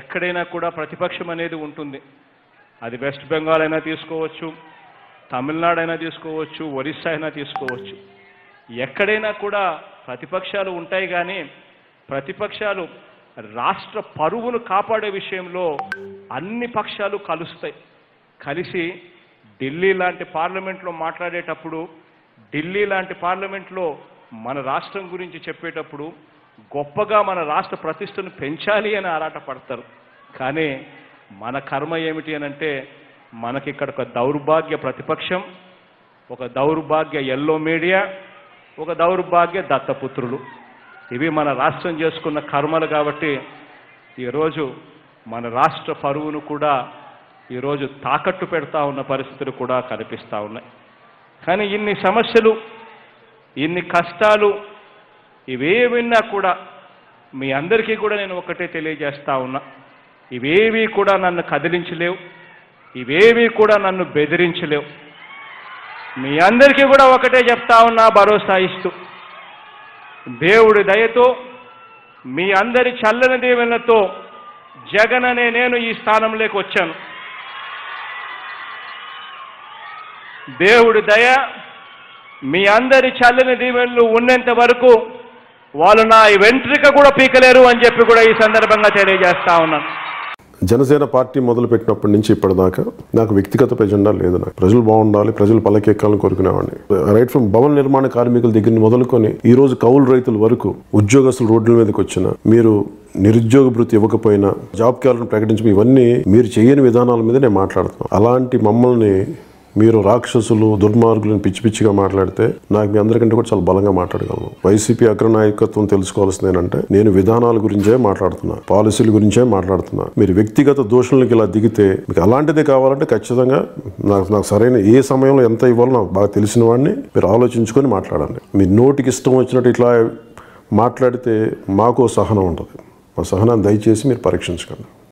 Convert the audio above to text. ఎక్కడైనా కూడా ప్రతిపక్షం అనేది ఉంటుంది అది వెస్ట్ బెంగాల్ అయినా తీసుకోవచ్చు తమిళనాడు అయినా తీసుకోవచ్చు ఒరిస్సా అయినా తీసుకోవచ్చు ఎక్కడైనా కూడా ప్రతిపక్షాలు ఉంటాయి గానీ ప్రతిపక్షాలు రాష్ట్ర పరువును కాపాడే విషయంలో అన్ని పక్షాలు కలుస్తాయి కలిసి ఢిల్లీ లాంటి పార్లమెంట్ లో మాట్లాడేటప్పుడు ఢిల్లీ లాంటి పార్లమెంట్ లో మన రాష్ట్రం గురించి చెప్పేటప్పుడు గొప్పగా మన రాష్ట్ర ప్రతిష్టను పెంచాలి అని ఆరాటపడతారు కానీ మన కర్మ ఏమిటి అంటే మనకి ఇక్కడ ఒక దౌర్భాగ్య ప్రతిపక్షం ఒక దౌర్భాగ్య yellow మీడియా ఒక దౌర్భాగ్య దత్తపుత్రులు ఇవి మన రాష్ట్రం చేసుకున్న కర్మలు కాబట్టి ఈ రోజు మన రాష్ట్ర పరువును కూడా ఈ రోజు తాకట్టు పెడతా ఉన్న పరిస్థితులు కూడా కనిపిస్తా ఉన్నాయి కానీ ఇన్ని సమస్యలు ఇన్ని కష్టాలు ఇవేవిన్నా కూడా మీ అందరికీ కూడా నేను ఒకటే తెలియజేస్తా ఉన్నా ఇవేవి కూడా నన్ను కదిలించలేవు ఇవేవి కూడా నన్ను బెదిరించలేవు మీ అందరికీ కూడా ఒకటే చెప్తా ఉన్నా భరోసా ఇస్తూ దేవుడి దయతో మీ అందరి చల్లని దీవెనలతో జగన్ అనే నేను ఈ స్థానంలోకి వచ్చాను దేవుడి దయ మీ అందరి చల్లని దీవెనలు ఉన్నంత వరకు వాళ్ళు నా వెంట్రిక కూడా పీకలేరు అని చెప్పి కూడా ఈ సందర్భంగా తెలియజేస్తా ఉన్నాను జనసేన పార్టీ మొదలుపెట్టినప్పటి నుంచి ఇప్పటిదాకా నాకు వ్యక్తిగత ఎజెండా లేదు నాకు ప్రజలు బాగుండాలి ప్రజలు పలకేక్కాలని కోరుకునేవాడిని రైట్ ఫ్రమ్ భవన నిర్మాణ కార్మికుల దగ్గర నుంచి మొదలుకొని ఈ రోజు కౌలు రైతుల వరకు ఉద్యోగస్తులు రోడ్ల మీదకి వచ్చిన మీరు నిరుద్యోగ భృతి ఇవ్వకపోయినా జాబ్ క్యాలెండర్ ప్రకటించి ఇవన్నీ మీరు చేయని విధానాల మీద నేను మాట్లాడుతున్నాను అలాంటి మమ్మల్ని మీరు రాక్షసులు దుర్మార్గులను పిచ్చి పిచ్చిగా మాట్లాడితే నాకు మీ అందరికంటే కూడా చాలా బలంగా మాట్లాడగలను వైసీపీ అగ్ర నాయకత్వం తెలుసుకోవాల్సింది ఏంటంటే నేను విధానాల గురించే మాట్లాడుతున్నా పాలసీల గురించే మాట్లాడుతున్నా మీరు వ్యక్తిగత దోషులకు ఇలా దిగితే మీకు అలాంటిదే కావాలంటే ఖచ్చితంగా నాకు సరైన ఏ సమయంలో ఎంత ఇవ్వాలో నాకు బాగా తెలిసిన వాడిని మీరు ఆలోచించుకొని మాట్లాడండి మీ నోటికి ఇష్టం వచ్చినట్టు ఇట్లా మాట్లాడితే మాకు సహనం ఉంటుంది మా సహనాన్ని దయచేసి మీరు పరీక్షించకండి